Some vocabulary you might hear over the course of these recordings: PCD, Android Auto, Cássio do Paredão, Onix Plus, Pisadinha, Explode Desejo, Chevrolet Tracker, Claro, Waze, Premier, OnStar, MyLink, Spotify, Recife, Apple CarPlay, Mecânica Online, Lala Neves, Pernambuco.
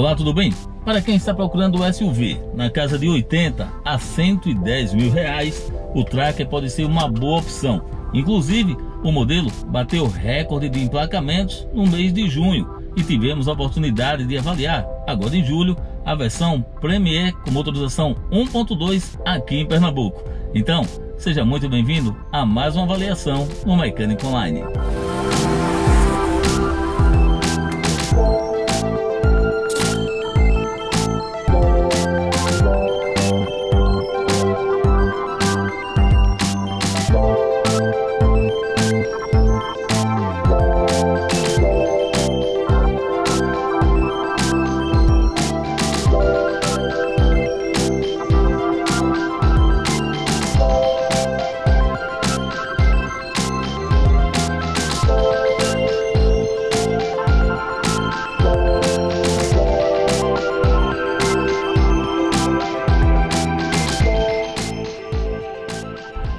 Olá, tudo bem? Para quem está procurando um SUV na casa de 80 a 110 mil reais, o Tracker pode ser uma boa opção. Inclusive, o modelo bateu recorde de emplacamentos no mês de junho e tivemos a oportunidade de avaliar, agora em julho, a versão Premier com motorização 1.2 aqui em Pernambuco. Então, seja muito bem-vindo a mais uma avaliação no Mecânica Online.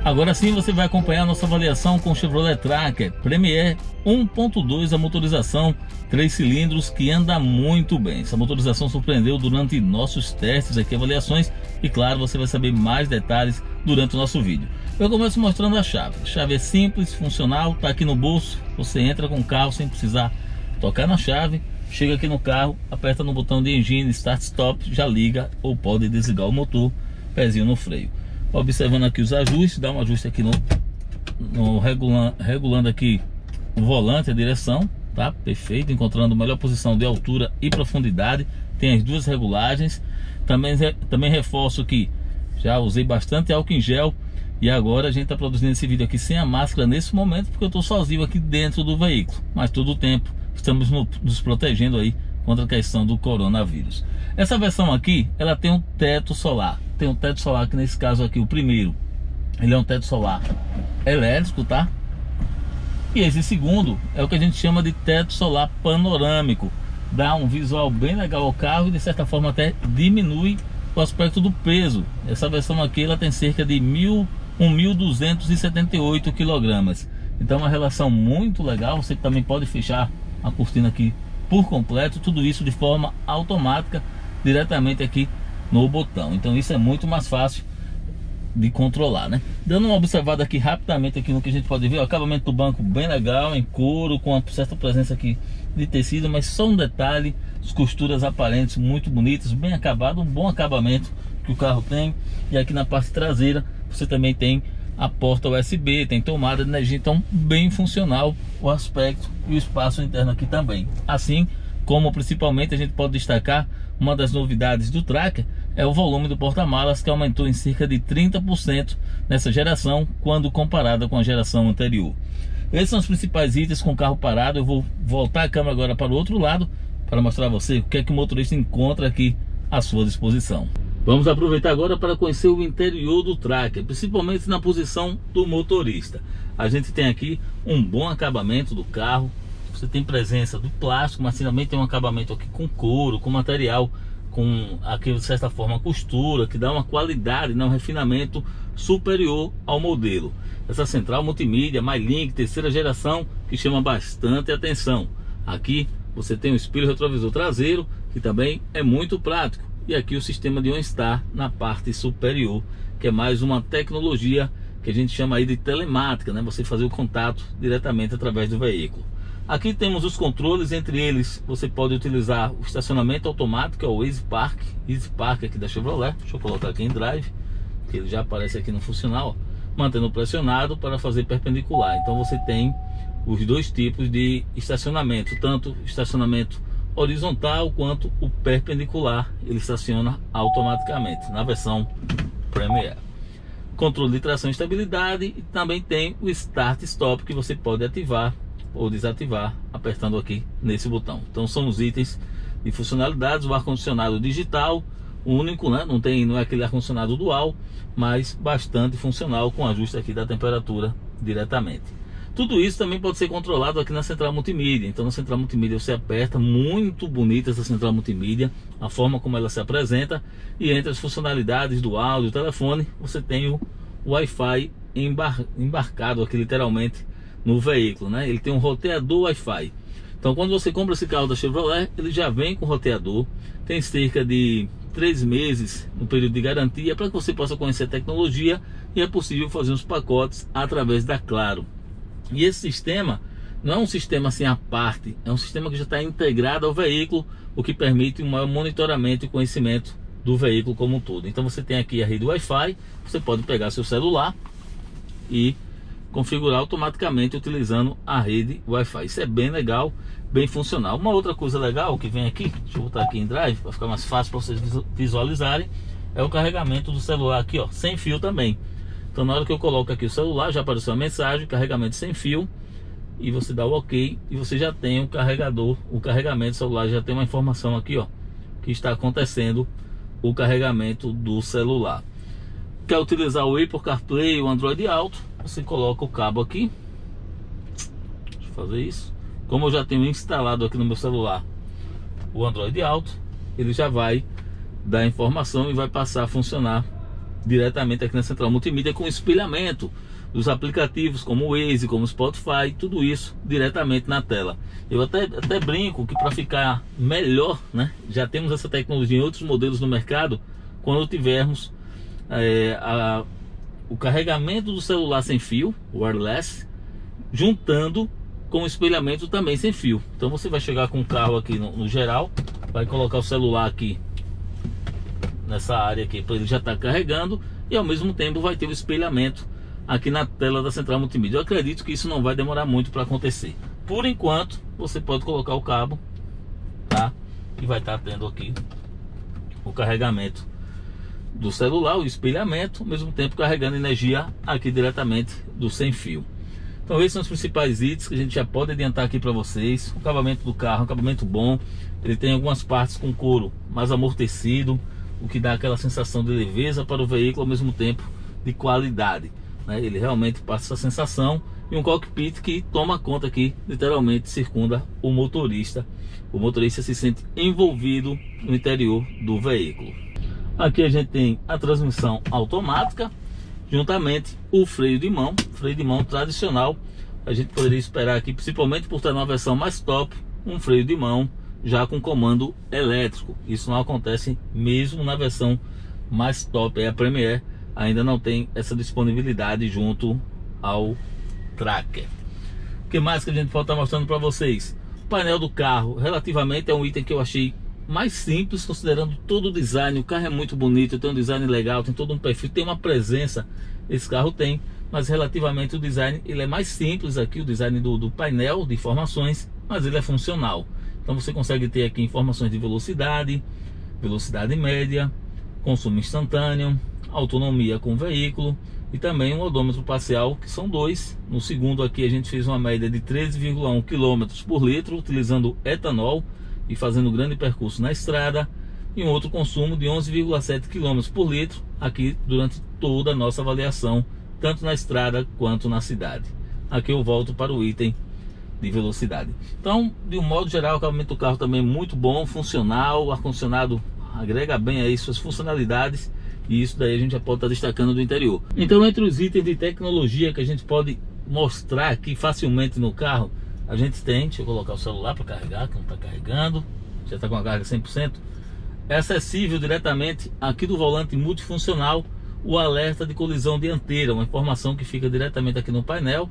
Agora sim você vai acompanhar nossa avaliação com o Chevrolet Tracker Premier 1.2, a motorização 3 cilindros, que anda muito bem. Essa motorização surpreendeu durante nossos testes aqui, avaliações, e claro, você vai saber mais detalhes durante o nosso vídeo. Eu começo mostrando a chave. A chave é simples, funcional, está aqui no bolso, você entra com o carro sem precisar tocar na chave, chega aqui no carro, aperta no botão de engine, start stop, já liga ou pode desligar o motor, pezinho no freio. Observando aqui os ajustes, dá um ajuste aqui regulando aqui o volante, a direção, tá? Perfeito, encontrando a melhor posição de altura e profundidade. Tem as duas regulagens. Também reforço que já usei bastante álcool em gel. E agora a gente está produzindo esse vídeo aqui sem a máscara nesse momento, porque eu estou sozinho aqui dentro do veículo. Mas todo o tempo estamos nos protegendo aí contra a questão do coronavírus. Essa versão aqui, ela tem um teto solar. Tem um teto solar que, nesse caso aqui, o primeiro, ele é um teto solar elétrico, tá? E esse segundo é o que a gente chama de teto solar panorâmico. Dá um visual bem legal ao carro e, de certa forma, até diminui o aspecto do peso. Essa versão aqui, ela tem cerca de 1.278 kg. Então, uma relação muito legal. Você também pode fechar a cortina aqui por completo, tudo isso de forma automática, diretamente aqui no botão. Então isso é muito mais fácil de controlar, né? Dando uma observada aqui rapidamente aqui no que a gente pode ver, o acabamento do banco bem legal, em couro, com uma certa presença aqui de tecido, mas só um detalhe, as costuras aparentes muito bonitas, bem acabado, um bom acabamento que o carro tem. E aqui na parte traseira você também tem a porta USB, tem tomada de energia, então bem funcional o aspecto e o espaço interno aqui também. Assim como, principalmente, a gente pode destacar uma das novidades do Tracker é o volume do porta-malas, que aumentou em cerca de 30% nessa geração quando comparada com a geração anterior. Esses são os principais itens com o carro parado. Eu vou voltar a câmera agora para o outro lado para mostrar a você o que é que o motorista encontra aqui à sua disposição. Vamos aproveitar agora para conhecer o interior do Tracker, principalmente na posição do motorista. A gente tem aqui um bom acabamento do carro, você tem presença do plástico, mas também tem um acabamento aqui com couro, com material, com aqui de certa forma costura, que dá uma qualidade, um refinamento superior ao modelo. Essa central multimídia, MyLink, terceira geração, que chama bastante atenção. Aqui você tem um espelho retrovisor traseiro, que também é muito prático. E aqui o sistema de OnStar na parte superior, que é mais uma tecnologia que a gente chama aí de telemática, né? Você fazer o contato diretamente através do veículo. Aqui temos os controles, entre eles você pode utilizar o estacionamento automático, que é o Easy Park aqui da Chevrolet. Deixa eu colocar aqui em drive, que ele já aparece aqui no funcional, ó, mantendo pressionado para fazer perpendicular. Então você tem os dois tipos de estacionamento, tanto estacionamento horizontal quanto o perpendicular, ele estaciona automaticamente na versão Premier. Controle de tração e estabilidade, e também tem o Start Stop, que você pode ativar ou desativar apertando aqui nesse botão. Então são os itens de funcionalidades. O ar-condicionado digital, o único, né? não é aquele ar-condicionado dual, mas bastante funcional, com ajuste aqui da temperatura diretamente. Tudo isso também pode ser controlado aqui na central multimídia. Então na central multimídia você aperta, muito bonita essa central multimídia, a forma como ela se apresenta. E entre as funcionalidades do áudio e telefone, você tem o Wi-Fi embarcado aqui literalmente no veículo, né? Ele tem um roteador Wi-Fi. Então, quando você compra esse carro da Chevrolet, ele já vem com roteador, tem cerca de 3 meses no período de garantia, para que você possa conhecer a tecnologia, e é possível fazer os pacotes através da Claro. E esse sistema não é um sistema assim à parte, é um sistema que já está integrado ao veículo, o que permite um maior monitoramento e conhecimento do veículo como um todo. Então você tem aqui a rede Wi-Fi, você pode pegar seu celular e configurar automaticamente utilizando a rede Wi-Fi. Isso é bem legal, bem funcional. Uma outra coisa legal que vem aqui, deixa eu botar aqui em drive para ficar mais fácil para vocês visualizarem, é o carregamento do celular aqui, ó, sem fio também. Então na hora que eu coloco aqui o celular, já apareceu a mensagem, carregamento sem fio, e você dá o OK e você já tem o carregador, o carregamento do celular, já tem uma informação aqui, ó, que está acontecendo o carregamento do celular. Quer utilizar o Apple CarPlay, o Android Auto, você coloca o cabo aqui. Deixa eu fazer isso. Como eu já tenho instalado aqui no meu celular o Android Auto, ele já vai dar informação e vai passar a funcionar diretamente aqui na central multimídia, com espelhamento dos aplicativos como o Waze, como o Spotify, tudo isso diretamente na tela. Eu até brinco que, para ficar melhor, né, já temos essa tecnologia em outros modelos no mercado. Quando tivermos o carregamento do celular sem fio, wireless, juntando com o espelhamento também sem fio. Então você vai chegar com o carro aqui no geral, vai colocar o celular aqui nessa área aqui para ele já estar carregando, e ao mesmo tempo vai ter o espelhamento aqui na tela da central multimídia. Eu acredito que isso não vai demorar muito para acontecer. Por enquanto você pode colocar o cabo, tá? E vai estar tendo aqui o carregamento do celular, o espelhamento, ao mesmo tempo carregando energia aqui diretamente do sem fio. Então esses são os principais itens que a gente já pode adiantar aqui para vocês. O acabamento do carro, um acabamento bom. Ele tem algumas partes com couro mais amortecido, o que dá aquela sensação de leveza para o veículo, ao mesmo tempo de qualidade, né? Ele realmente passa essa sensação. E um cockpit que toma conta aqui, literalmente circunda o motorista. O motorista se sente envolvido no interior do veículo. Aqui a gente tem a transmissão automática, juntamente o freio de mão tradicional. A gente poderia esperar aqui, principalmente por ter uma versão mais top, um freio de mão já com comando elétrico. Isso não acontece mesmo na versão mais top, é a Premier, ainda não tem essa disponibilidade junto ao Tracker. O que mais que a gente pode estar mostrando para vocês? O painel do carro, relativamente, é um item que eu achei mais simples, considerando todo o design. O carro é muito bonito, tem um design legal, tem todo um perfil, tem uma presença, esse carro tem, mas relativamente o design, ele é mais simples aqui, o design do painel de informações, mas ele é funcional. Então você consegue ter aqui informações de velocidade, velocidade média, consumo instantâneo, autonomia com o veículo e também um odômetro parcial, que são dois. No segundo aqui a gente fez uma média de 13,1 km por litro, utilizando etanol e fazendo grande percurso na estrada, e um outro consumo de 11,7 km por litro aqui durante toda a nossa avaliação, tanto na estrada quanto na cidade. Aqui eu volto para o item de velocidade. Então, de um modo geral, o acabamento do carro também é muito bom, funcional. O ar-condicionado agrega bem aí suas funcionalidades, e isso daí a gente já pode estar destacando do interior. Então, entre os itens de tecnologia que a gente pode mostrar aqui facilmente no carro, a gente tem, deixa eu colocar o celular para carregar, que não está carregando, já está com a carga 100%. É acessível diretamente aqui do volante multifuncional o alerta de colisão dianteira, uma informação que fica diretamente aqui no painel.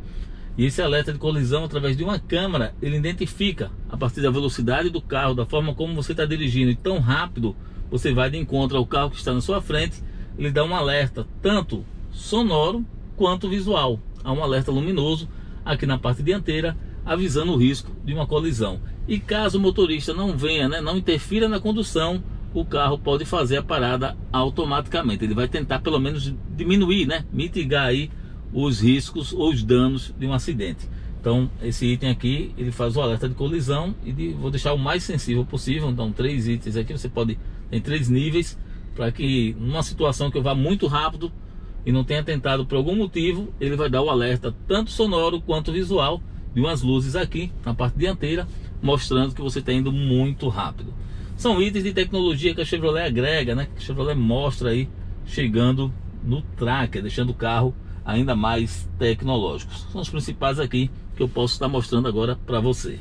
E esse alerta de colisão, através de uma câmera, ele identifica a partir da velocidade do carro, da forma como você está dirigindo, e tão rápido você vai de encontro ao carro que está na sua frente, ele dá um alerta tanto sonoro quanto visual. Há um alerta luminoso aqui na parte dianteira, avisando o risco de uma colisão. E caso o motorista não venha, né, não interfira na condução, o carro pode fazer a parada automaticamente. Ele vai tentar pelo menos diminuir, né, mitigar aí os riscos ou os danos de um acidente. Então esse item aqui, ele faz o alerta de colisão, e vou deixar o mais sensível possível. Então três itens aqui, você pode ter três níveis, para que numa situação que eu vá muito rápido e não tenha tentado por algum motivo, ele vai dar o alerta tanto sonoro quanto visual, de umas luzes aqui na parte dianteira, mostrando que você está indo muito rápido. São itens de tecnologia que a Chevrolet agrega, né? Que a Chevrolet mostra aí, chegando no Tracker, deixando o carro ainda mais tecnológico. São os principais aqui que eu posso estar mostrando agora para você.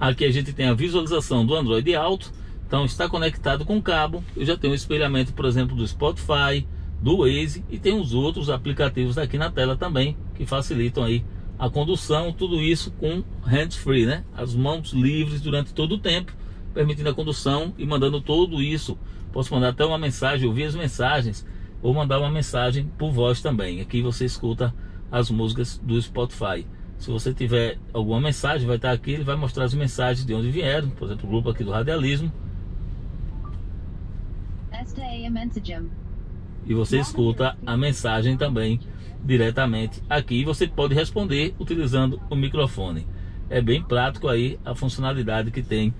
Aqui a gente tem a visualização do Android Auto, então está conectado com o cabo. Eu já tenho o espelhamento, por exemplo, do Spotify, do Waze, e tem os outros aplicativos aqui na tela também, que facilitam aí a condução, tudo isso com hands-free, né? As mãos livres durante todo o tempo, permitindo a condução e mandando tudo isso. Posso mandar até uma mensagem, ouvir as mensagens, ou mandar uma mensagem por voz também. Aqui você escuta as músicas do Spotify. Se você tiver alguma mensagem, vai estar aqui, ele vai mostrar as mensagens de onde vieram. Por exemplo, o grupo aqui do Radialismo. E você escuta a mensagem também diretamente aqui. E você pode responder utilizando o microfone. É bem prático aí a funcionalidade que tem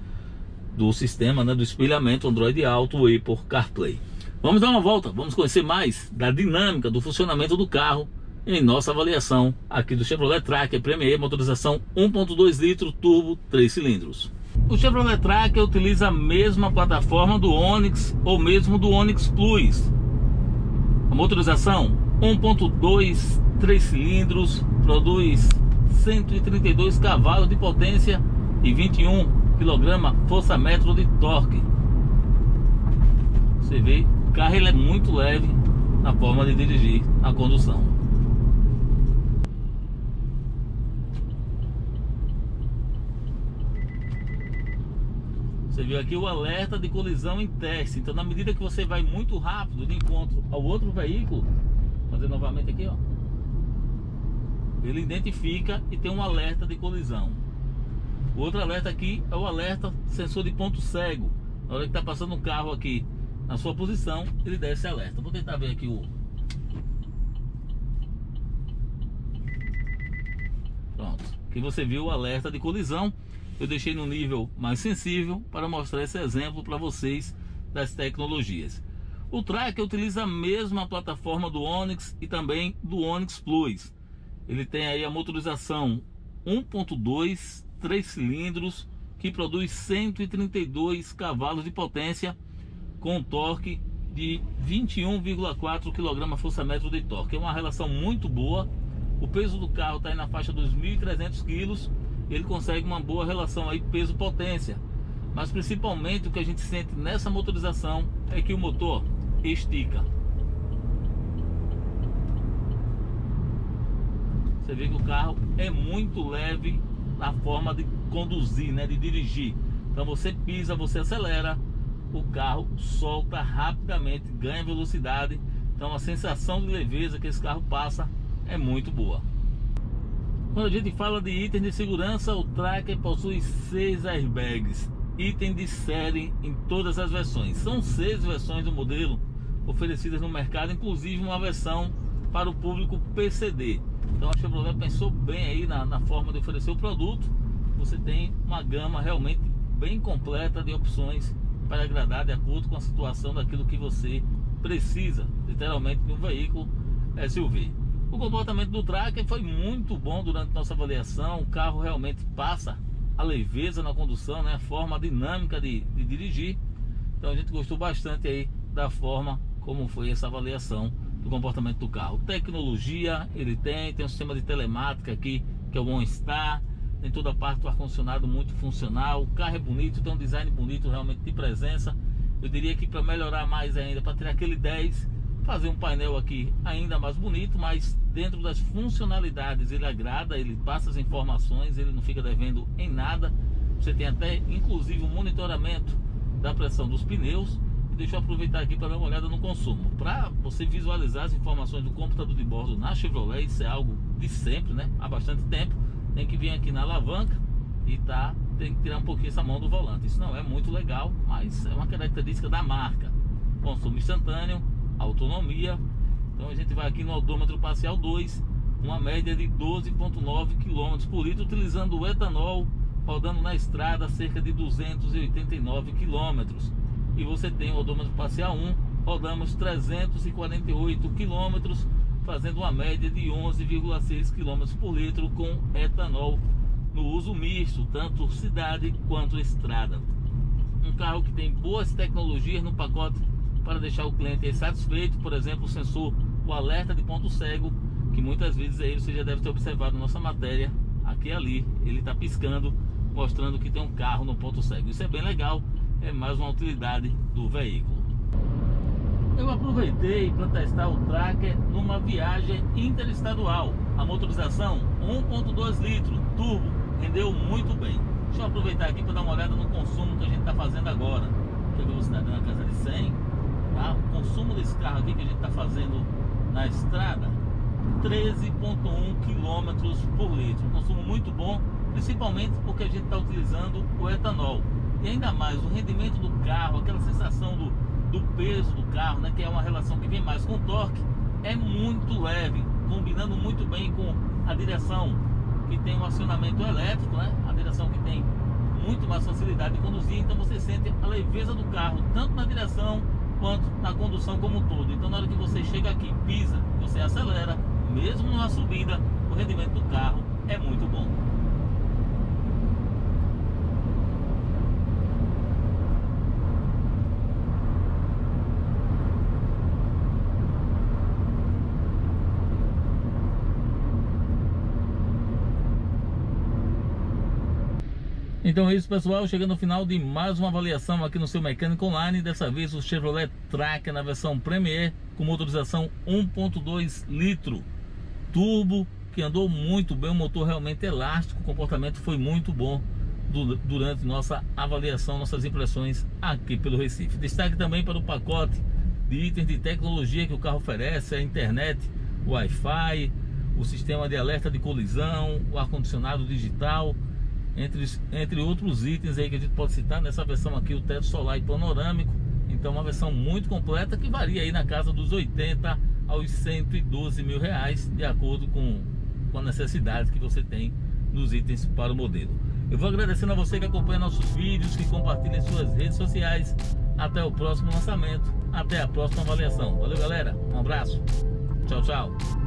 do sistema, né, do espelhamento Android Auto e por CarPlay. Vamos dar uma volta, vamos conhecer mais da dinâmica do funcionamento do carro em nossa avaliação aqui do Chevrolet Tracker Premier, motorização 1.2 litro turbo 3 cilindros. O Chevrolet Tracker utiliza a mesma plataforma do Onix ou mesmo do Onix Plus. A motorização 1.2 3 cilindros produz 132 cavalos de potência e 21 kg força-metro de torque. Você vê, o carro ele é muito leve na forma de dirigir a condução. Você viu aqui o alerta de colisão em teste. Então, na medida que você vai muito rápido de encontro ao outro veículo, vou fazer novamente aqui, ó, ele identifica e tem um alerta de colisão. O outro alerta aqui é o alerta sensor de ponto cego. Na hora que está passando um carro aqui na sua posição, ele dá esse alerta. Vou tentar ver aqui o... Pronto, aqui você viu o alerta de colisão. Eu deixei no nível mais sensível para mostrar esse exemplo para vocês das tecnologias. O Tracker utiliza a mesma plataforma do Onix e também do Onix Plus. Ele tem aí a motorização 1.2, 3 cilindros, que produz 132 cavalos de potência com torque de 21,4 kgfm de torque. É uma relação muito boa. O peso do carro está aí na faixa dos 1.300 kg. Ele consegue uma boa relação aí peso-potência, mas principalmente o que a gente sente nessa motorização é que o motor estica. Você vê que o carro é muito leve na forma de conduzir, né, de dirigir. Então você pisa, você acelera, o carro solta rapidamente, ganha velocidade. Então a sensação de leveza que esse carro passa é muito boa. Quando a gente fala de itens de segurança, o Tracker possui 6 airbags, item de série em todas as versões. São 6 versões do modelo oferecidas no mercado, inclusive uma versão para o público PCD. Então a Chevrolet pensou bem aí na forma de oferecer o produto. Você tem uma gama realmente bem completa de opções para agradar de acordo com a situação daquilo que você precisa, literalmente, de um veículo SUV. O comportamento do Tracker foi muito bom durante nossa avaliação. O carro realmente passa a leveza na condução, né? A forma dinâmica de dirigir. Então a gente gostou bastante aí da forma como foi essa avaliação do comportamento do carro. Tecnologia ele tem um sistema de telemática aqui, que é o OnStar. Tem toda a parte do ar-condicionado muito funcional. O carro é bonito, tem um design bonito realmente de presença. Eu diria que para melhorar mais ainda, para ter aquele 10, fazer um painel aqui ainda mais bonito, mas dentro das funcionalidades ele agrada, ele passa as informações, ele não fica devendo em nada. Você tem até inclusive um monitoramento da pressão dos pneus. E deixa eu aproveitar aqui para dar uma olhada no consumo, para você visualizar as informações do computador de bordo na Chevrolet. Isso é algo de sempre, né? Há bastante tempo tem que vir aqui na alavanca e tem que tirar um pouquinho essa mão do volante. Isso não é muito legal, mas é uma característica da marca. Consumo instantâneo, autonomia. Então a gente vai aqui no odômetro parcial 2, uma média de 12,9 km por litro, utilizando o etanol, rodando na estrada cerca de 289 km. E você tem o odômetro parcial 1, rodamos 348 km, fazendo uma média de 11,6 km por litro com etanol no uso misto, tanto cidade quanto estrada. Um carro que tem boas tecnologias no pacote para deixar o cliente satisfeito. Por exemplo, o sensor, o alerta de ponto cego, que muitas vezes aí você já deve ter observado na nossa matéria, aqui e ali, ele está piscando mostrando que tem um carro no ponto cego. Isso é bem legal, é mais uma utilidade do veículo. Eu aproveitei para testar o Tracker numa viagem interestadual. A motorização 1.2 litros, turbo, rendeu muito bem. Deixa eu aproveitar aqui para dar uma olhada no consumo que a gente está fazendo agora. Que a velocidade na casa de 100, tá? O consumo desse carro aqui que a gente está fazendo na estrada, 13,1 km/l. Um consumo muito bom, principalmente porque a gente está utilizando o etanol. E ainda mais o rendimento do carro, aquela sensação do peso do carro, né, que é uma relação que vem mais com o torque, é muito leve, combinando muito bem com a direção que tem um acionamento elétrico, né, a direção que tem muito mais facilidade de conduzir. Então você sente a leveza do carro, tanto na direção quanto na condução como um todo. Então na hora que você chega aqui, pisa, você acelera, mesmo numa subida, o rendimento do carro é muito bom. Então é isso, pessoal, chegando ao final de mais uma avaliação aqui no seu Mecânica Online. Dessa vez o Chevrolet Tracker na versão Premier, com motorização 1.2 litro turbo, que andou muito bem, o motor realmente elástico, o comportamento foi muito bom durante nossa avaliação, nossas impressões aqui pelo Recife. Destaque também para o pacote de itens de tecnologia que o carro oferece: a internet, o Wi-Fi, o sistema de alerta de colisão, o ar-condicionado digital, entre outros itens aí que a gente pode citar nessa versão aqui, o teto solar e panorâmico. Então uma versão muito completa, que varia aí na casa dos 80 aos 112 mil reais, de acordo com a necessidade que você tem nos itens para o modelo. Eu vou agradecendo a você que acompanha nossos vídeos, que compartilha em suas redes sociais. Até o próximo lançamento, até a próxima avaliação. Valeu, galera, um abraço, tchau, tchau.